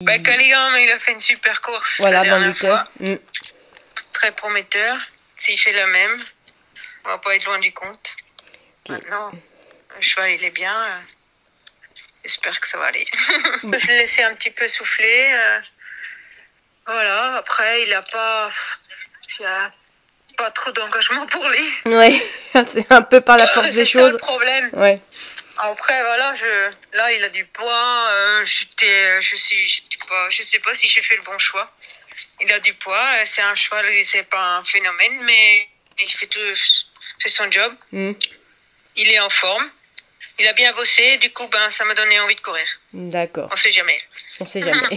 Ben Caligam, il a fait une super course. Voilà, la dernière fois. Très prometteur. S'il fait la même, on va pas être loin du compte. Okay. Maintenant, le cheval, il est bien. J'espère que ça va aller. On peut se laisser un petit peu souffler. Voilà, après, il n'a pas trop d'engagement pour lui. Oui, c'est un peu par la force des choses. C'est le problème. Ouais. Après, voilà, là, il a du poids. Je sais pas si j'ai fait le bon choix. Il a du poids. C'est un cheval, c'est pas un phénomène, mais il fait son job. Il est en forme. Il a bien bossé. Du coup, ben, ça m'a donné envie de courir. D'accord. On sait jamais. On sait jamais.